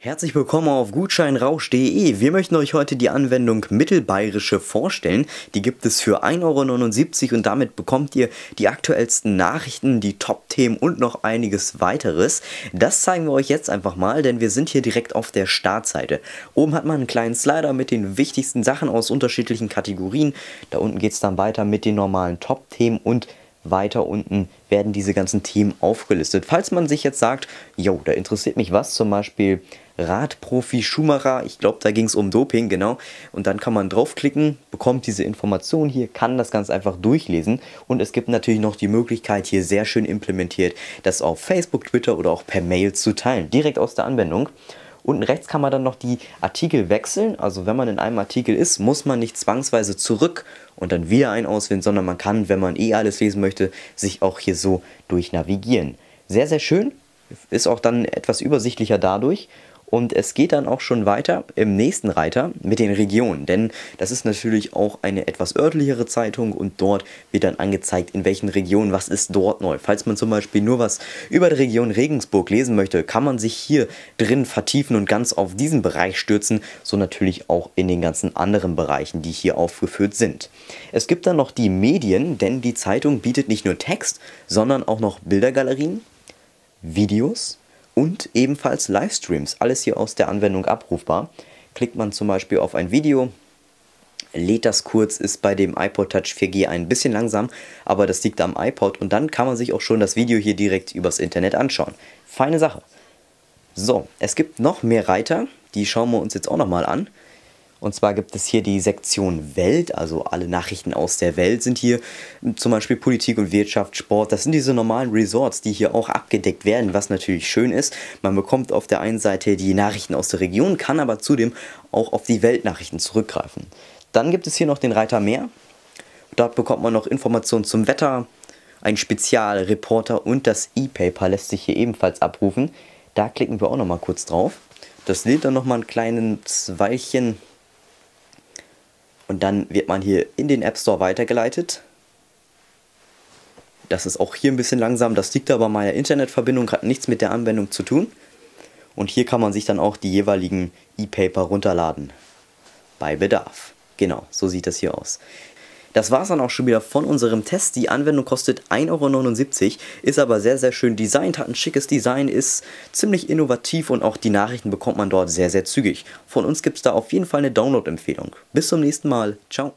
Herzlich willkommen auf gutscheinrausch.de. Wir möchten euch heute die Anwendung Mittelbayerische vorstellen. Die gibt es für 1,79 € und damit bekommt ihr die aktuellsten Nachrichten, die Top-Themen und noch einiges weiteres. Das zeigen wir euch jetzt einfach mal, denn wir sind hier direkt auf der Startseite. Oben hat man einen kleinen Slider mit den wichtigsten Sachen aus unterschiedlichen Kategorien. Da unten geht es dann weiter mit den normalen Top-Themen und weiter unten werden diese ganzen Themen aufgelistet. Falls man sich jetzt sagt, jo, da interessiert mich was, zum Beispiel Radprofi Schumacher, ich glaube, da ging es um Doping, genau. Und dann kann man draufklicken, bekommt diese Information hier, kann das ganz einfach durchlesen. Und es gibt natürlich noch die Möglichkeit, hier sehr schön implementiert, das auf Facebook, Twitter oder auch per Mail zu teilen, direkt aus der Anwendung. Unten rechts kann man dann noch die Artikel wechseln, also wenn man in einem Artikel ist, muss man nicht zwangsweise zurück und dann wieder einen auswählen, sondern man kann, wenn man eh alles lesen möchte, sich auch hier so durchnavigieren. Sehr, sehr schön, ist auch dann etwas übersichtlicher dadurch. Und es geht dann auch schon weiter im nächsten Reiter mit den Regionen, denn das ist natürlich auch eine etwas örtlichere Zeitung und dort wird dann angezeigt, in welchen Regionen was ist dort neu. Falls man zum Beispiel nur was über die Region Regensburg lesen möchte, kann man sich hier drin vertiefen und ganz auf diesen Bereich stürzen, so natürlich auch in den ganzen anderen Bereichen, die hier aufgeführt sind. Es gibt dann noch die Medien, denn die Zeitung bietet nicht nur Text, sondern auch noch Bildergalerien, Videos und ebenfalls Livestreams, alles hier aus der Anwendung abrufbar. Klickt man zum Beispiel auf ein Video, lädt das kurz, ist bei dem iPod Touch 4G ein bisschen langsam, aber das liegt am iPod und dann kann man sich auch schon das Video hier direkt übers Internet anschauen. Feine Sache. So, es gibt noch mehr Reiter, die schauen wir uns jetzt auch nochmal an. Und zwar gibt es hier die Sektion Welt, also alle Nachrichten aus der Welt sind hier, zum Beispiel Politik und Wirtschaft, Sport, das sind diese normalen Resorts, die hier auch abgedeckt werden, was natürlich schön ist. Man bekommt auf der einen Seite die Nachrichten aus der Region, kann aber zudem auch auf die Weltnachrichten zurückgreifen. Dann gibt es hier noch den Reiter Meer, dort bekommt man noch Informationen zum Wetter, ein Spezialreporter und das E-Paper lässt sich hier ebenfalls abrufen. Da klicken wir auch nochmal kurz drauf, das lädt dann nochmal ein kleines Weilchen. Und dann wird man hier in den App Store weitergeleitet. Das ist auch hier ein bisschen langsam, das liegt aber an meiner Internetverbindung, hat nichts mit der Anwendung zu tun. Und hier kann man sich dann auch die jeweiligen E-Paper runterladen. Bei Bedarf. Genau, so sieht das hier aus. Das war es dann auch schon wieder von unserem Test. Die Anwendung kostet 1,79 €, ist aber sehr, sehr schön designt, hat ein schickes Design, ist ziemlich innovativ und auch die Nachrichten bekommt man dort sehr, sehr zügig. Von uns gibt es da auf jeden Fall eine Download-Empfehlung. Bis zum nächsten Mal. Ciao.